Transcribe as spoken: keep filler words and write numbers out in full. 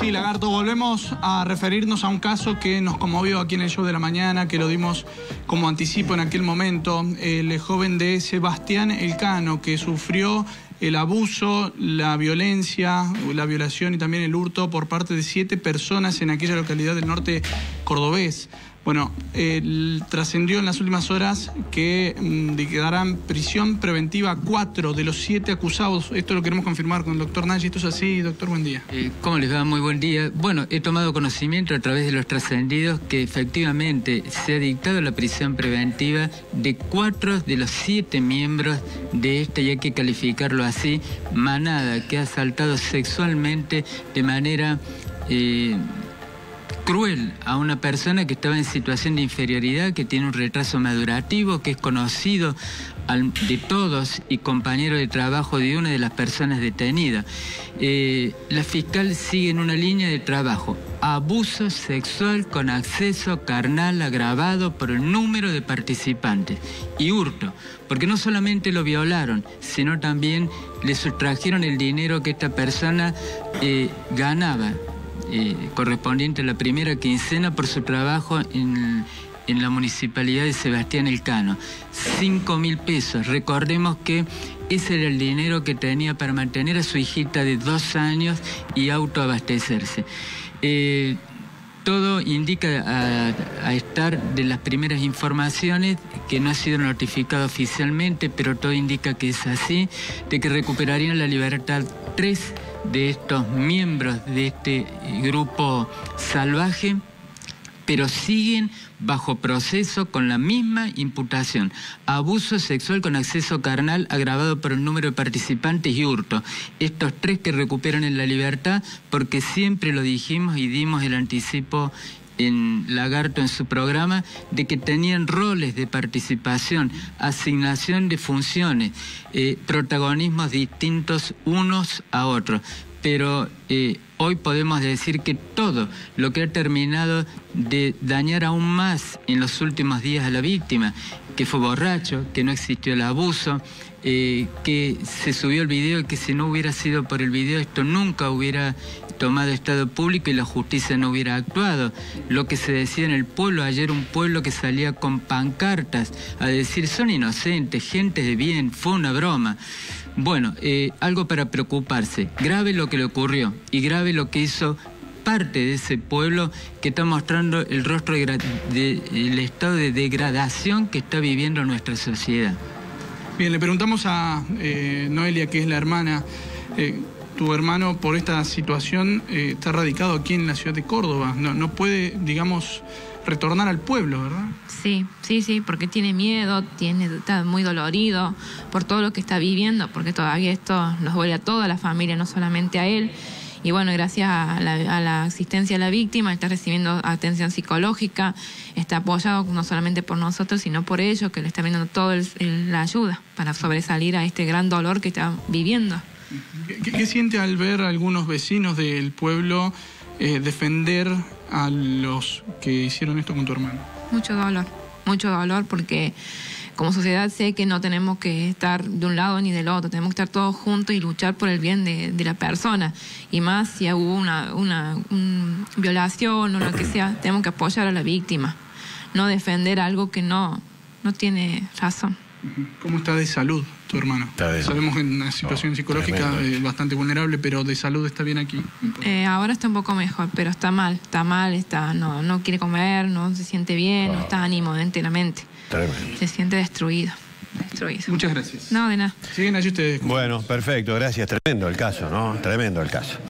Sí, Lagarto, volvemos a referirnos a un caso que nos conmovió aquí en el Show de la Mañana, que lo dimos como anticipo en aquel momento, el joven de Sebastián Elcano, que sufrió el abuso, la violencia, la violación y también el hurto por parte de siete personas en aquella localidad del norte cordobés. Bueno, eh, trascendió en las últimas horas que mmm, quedarán prisión preventiva a cuatro de los siete acusados. Esto lo queremos confirmar con el doctor Nayi. ¿Esto es así, doctor? Buen día. Eh, ¿Cómo les va? Muy buen día. Bueno, he tomado conocimiento a través de los trascendidos que efectivamente se ha dictado la prisión preventiva de cuatro de los siete miembros de esta, y hay que calificarlo así, manada que ha asaltado sexualmente de manera Eh, cruel a una persona que estaba en situación de inferioridad, que tiene un retraso madurativo, que es conocido al, de todos y compañero de trabajo de una de las personas detenidas. Eh, la fiscal sigue en una línea de trabajo: abuso sexual con acceso carnal agravado por el número de participantes, y hurto, porque no solamente lo violaron, sino también le sustrajeron el dinero que esta persona eh, ganaba, Eh, correspondiente a la primera quincena por su trabajo en, en la municipalidad de Sebastián Elcano. cinco mil pesos. Recordemos que ese era el dinero que tenía para mantener a su hijita de dos años y autoabastecerse. Eh, todo indica a, a estar de las primeras informaciones, que no ha sido notificado oficialmente, pero todo indica que es así, de que recuperarían la libertad tres de estos miembros de este grupo salvaje, pero siguen bajo proceso con la misma imputación: abuso sexual con acceso carnal agravado por el número de participantes y hurto. Estos tres que recuperan en la libertad, porque siempre lo dijimos y dimos el anticipo en Lagarto en su programa, de que tenían roles de participación, asignación de funciones, eh, protagonismos distintos unos a otros. Pero eh, hoy podemos decir que todo lo que ha terminado de dañar aún más en los últimos días a la víctima, que fue borracho, que no existió el abuso, eh, que se subió el video y que si no hubiera sido por el video esto nunca hubiera tomado estado público y la justicia no hubiera actuado. Lo que se decía en el pueblo, ayer un pueblo que salía con pancartas a decir: son inocentes, gente de bien, fue una broma. Bueno, eh, algo para preocuparse. Grave lo que le ocurrió y grave lo que hizo parte de ese pueblo, que está mostrando el rostro del de, de, estado de degradación que está viviendo nuestra sociedad. Bien, le preguntamos a eh, Noelia, que es la hermana. Eh, Tu hermano, por esta situación, eh, está radicado aquí en la ciudad de Córdoba. No, no puede, digamos, retornar al pueblo, ¿verdad? Sí, sí, sí, porque tiene miedo, tiene, está muy dolorido por todo lo que está viviendo, porque todavía esto nos duele a toda la familia, no solamente a él. Y bueno, gracias a la, a la asistencia a la víctima, está recibiendo atención psicológica, está apoyado no solamente por nosotros, sino por ellos, que le está viendo toda la ayuda para sobresalir a este gran dolor que está viviendo. ¿Qué, qué, qué siente al ver a algunos vecinos del pueblo eh, defender a los que hicieron esto con tu hermano? Mucho dolor, mucho dolor, porque como sociedad sé que no tenemos que estar de un lado ni del otro, tenemos que estar todos juntos y luchar por el bien de, de la persona. Y más si hubo una, una, una violación o lo que sea, tenemos que apoyar a la víctima, no defender algo que no, no tiene razón. ¿Cómo está de salud tu hermano? Sabemos que en una situación no, psicológica eh, bastante vulnerable, pero de salud está bien aquí. Eh, ahora está un poco mejor, pero está mal, está mal, está, no, no quiere comer, no se siente bien, wow. No está ánimo enteramente. Tremendo. Se siente destruido, destruido. Muchas gracias. No, de nada. Siguen allí ustedes. Bueno, perfecto, gracias. Tremendo el caso, ¿no? Tremendo el caso.